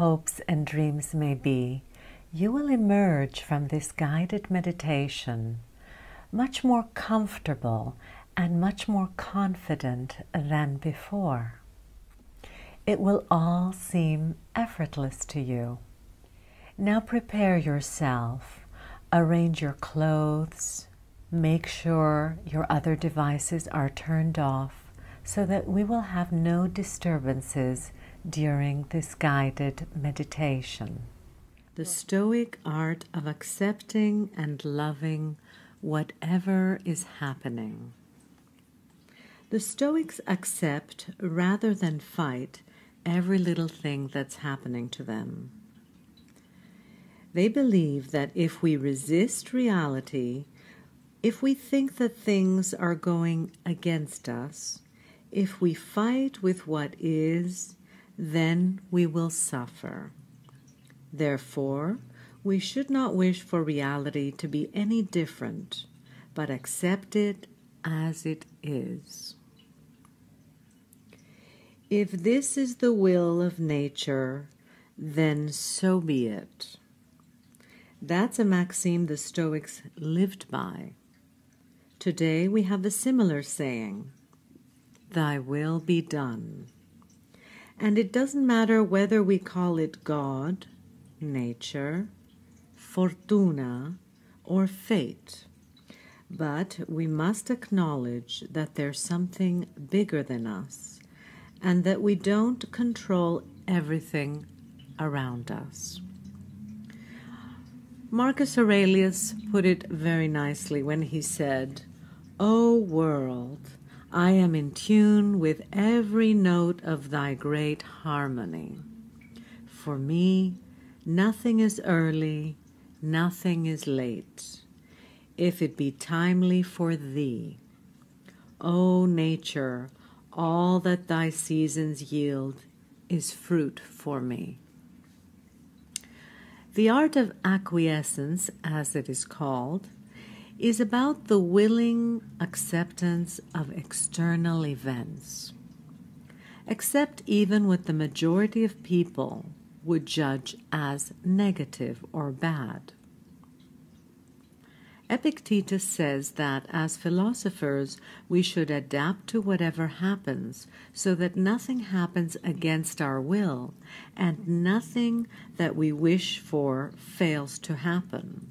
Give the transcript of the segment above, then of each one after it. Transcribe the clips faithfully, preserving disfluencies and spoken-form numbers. hopes and dreams may be, you will emerge from this guided meditation much more comfortable and much more confident than before. It will all seem effortless to you. Now prepare yourself, arrange your clothes, make sure your other devices are turned off so that we will have no disturbances during this guided meditation. The Stoic art of accepting and loving whatever is happening. The Stoics accept rather than fight every little thing that's happening to them. They believe that if we resist reality, if we think that things are going against us, if we fight with what is, then we will suffer. Therefore, we should not wish for reality to be any different, but accept it as it is. If this is the will of nature, then so be it. That's a maxim the Stoics lived by. Today we have a similar saying, "Thy will be done." And it doesn't matter whether we call it God, nature, fortuna, or fate, but we must acknowledge that there's something bigger than us and that we don't control everything around us. Marcus Aurelius put it very nicely when he said, "O world, I am in tune with every note of thy great harmony. For me, nothing is early, nothing is late, if it be timely for thee. O nature, all that thy seasons yield is fruit for me." The art of acquiescence, as it is called, is about the willing acceptance of external events. Accept even what the majority of people would judge as negative or bad. Epictetus says that as philosophers, we should adapt to whatever happens so that nothing happens against our will and nothing that we wish for fails to happen.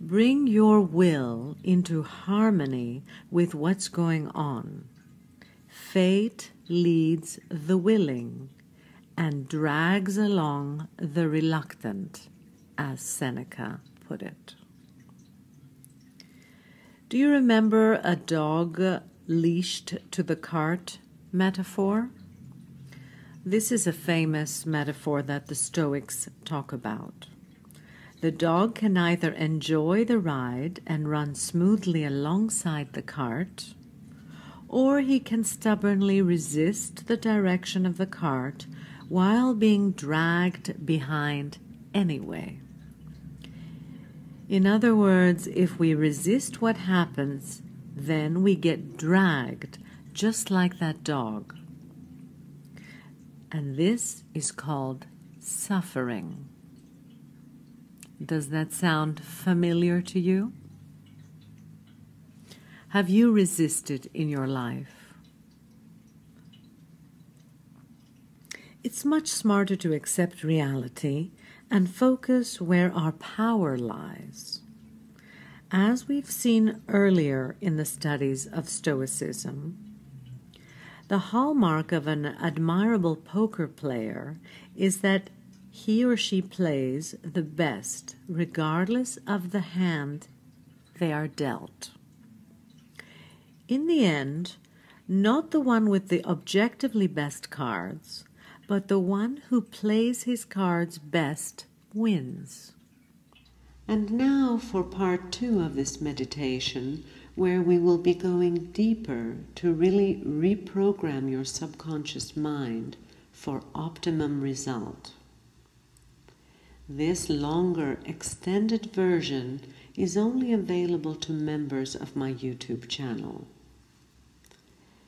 Bring your will into harmony with what's going on. Fate leads the willing and drags along the reluctant, as Seneca put it. Do you remember a dog leashed to the cart metaphor? This is a famous metaphor that the Stoics talk about. The dog can either enjoy the ride and run smoothly alongside the cart, or he can stubbornly resist the direction of the cart while being dragged behind anyway. In other words, if we resist what happens, then we get dragged, just like that dog. And this is called suffering. Does that sound familiar to you? Have you resisted in your life? It's much smarter to accept reality and focus where our power lies. As we've seen earlier in the studies of Stoicism, the hallmark of an admirable poker player is that he or she plays the best regardless of the hand they are dealt. In the end, not the one with the objectively best cards, but the one who plays his cards best wins. And now for part two of this meditation, where we will be going deeper to really reprogram your subconscious mind for optimum result. This longer, extended version is only available to members of my YouTube channel.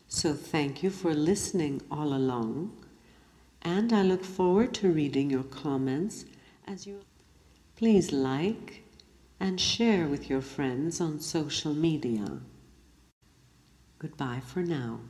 So thank you for listening all along. and I look forward to reading your comments as you... Please like and share with your friends on social media. Goodbye for now.